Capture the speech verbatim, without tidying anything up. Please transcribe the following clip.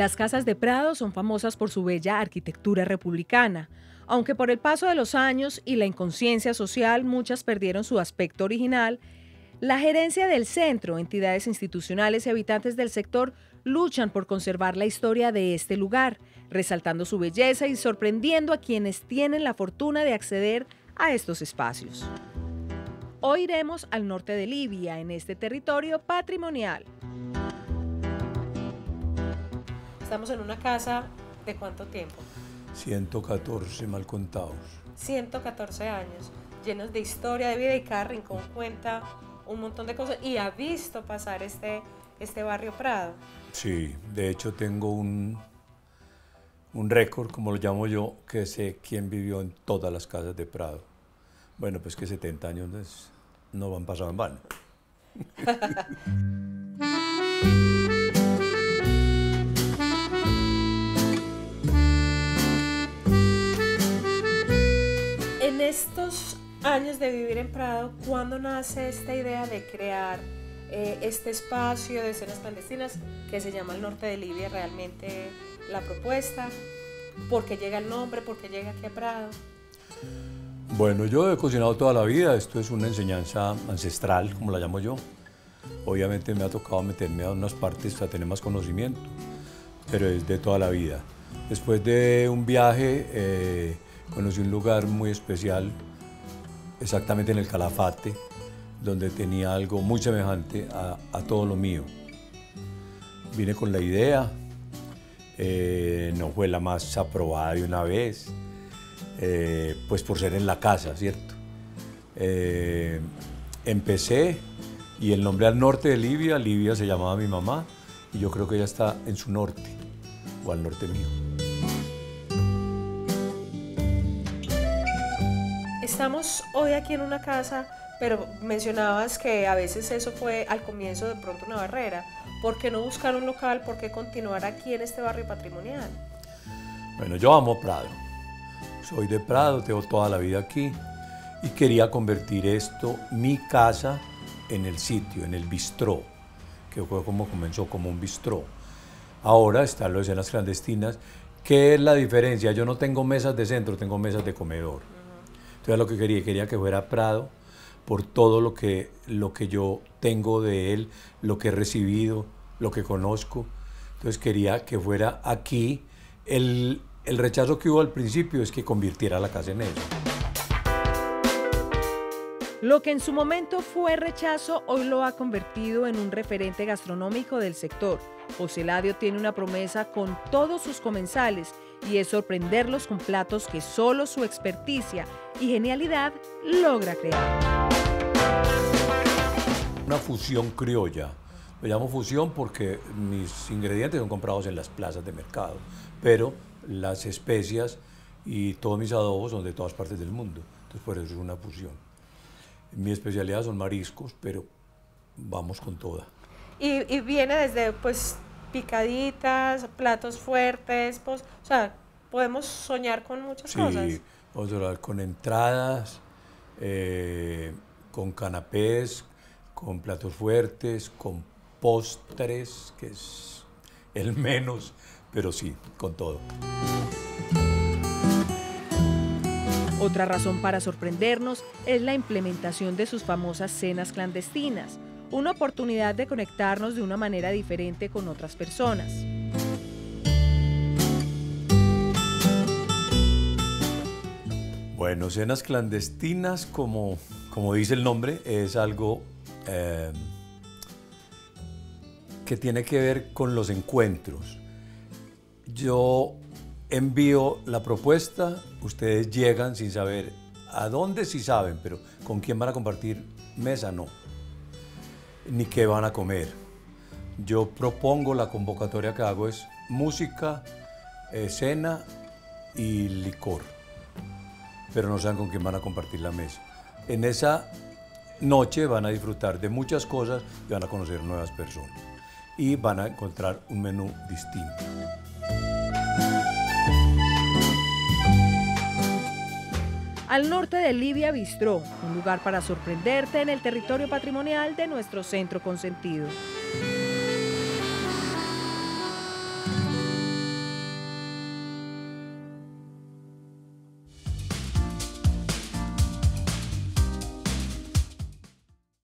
Las Casas de Prado son famosas por su bella arquitectura republicana, aunque por el paso de los años y la inconsciencia social muchas perdieron su aspecto original. La gerencia del centro, entidades institucionales y habitantes del sector luchan por conservar la historia de este lugar, resaltando su belleza y sorprendiendo a quienes tienen la fortuna de acceder a estos espacios. Hoy iremos al norte de Libia, en este territorio patrimonial. Estamos en una casa de ¿cuánto tiempo? ciento catorce mal contados. ciento catorce años, llenos de historia, de vida, y cada rincón cuenta un montón de cosas, y ha visto pasar este, este barrio Prado. Sí, de hecho tengo un, un récord, como lo llamo yo, que sé quién vivió en todas las casas de Prado. Bueno, pues que setenta años no han pasado en vano. En estos años de vivir en Prado, ¿cuándo nace esta idea de crear eh, este espacio de escenas clandestinas que se llama Al Norte de Libia? Realmente la propuesta, ¿por qué llega el nombre? ¿Por qué llega aquí a Prado? Bueno, yo he cocinado toda la vida, esto es una enseñanza ancestral, como la llamo yo. Obviamente me ha tocado meterme a unas partes para tener más conocimiento, pero es de toda la vida. Después de un viaje eh, conocí un lugar muy especial, exactamente en el Calafate, donde tenía algo muy semejante a, a todo lo mío. Vine con la idea, eh, no fue la más aprobada de una vez, eh, pues por ser en la casa, ¿cierto? Eh, empecé, y el nombre Al Norte de Libia, Libia se llamaba mi mamá, y yo creo que ella está en su norte, o al norte mío. Estamos hoy aquí en una casa, pero mencionabas que a veces eso fue al comienzo de pronto una barrera. ¿Por qué no buscar un local? ¿Por qué continuar aquí en este barrio patrimonial? Bueno, yo amo Prado. Soy de Prado, tengo toda la vida aquí y quería convertir esto, mi casa, en el sitio, en el bistró, que fue como comenzó, como un bistró. Ahora están las escenas clandestinas. ¿Qué es la diferencia? Yo no tengo mesas de centro, tengo mesas de comedor. Entonces lo que quería, quería que fuera Prado por todo lo que, lo que yo tengo de él, lo que he recibido, lo que conozco. Entonces quería que fuera aquí. El, el rechazo que hubo al principio es que convirtiera la casa en eso. Lo que en su momento fue rechazo, hoy lo ha convertido en un referente gastronómico del sector. Oceladio tiene una promesa con todos sus comensales, y es sorprenderlos con platos que solo su experticia y genialidad logra crear. Una fusión criolla. Lo llamo fusión porque mis ingredientes son comprados en las plazas de mercado, pero las especias y todos mis adobos son de todas partes del mundo, entonces por eso es una fusión. Mi especialidad son mariscos, pero vamos con toda. Y, y viene desde, pues, picaditas, platos fuertes, pues, o sea, podemos soñar con muchas sí, cosas. Sí, podemos soñar con entradas, eh, con canapés, con platos fuertes, con postres, que es el menos, pero sí, con todo. Otra razón para sorprendernos es la implementación de sus famosas cenas clandestinas, una oportunidad de conectarnos de una manera diferente con otras personas. Bueno, cenas clandestinas, como, como dice el nombre, es algo eh, que tiene que ver con los encuentros. Yo envío la propuesta, ustedes llegan sin saber a dónde, sí saben, pero con quién van a compartir mesa, no, ni qué van a comer. Yo propongo, la convocatoria que hago es música, eh, cena y licor, pero no saben con quién van a compartir la mesa. En esa noche van a disfrutar de muchas cosas y van a conocer nuevas personas y van a encontrar un menú distinto. Al norte de Libia Bistró, un lugar para sorprenderte en el territorio patrimonial de nuestro Centro Con Sentido.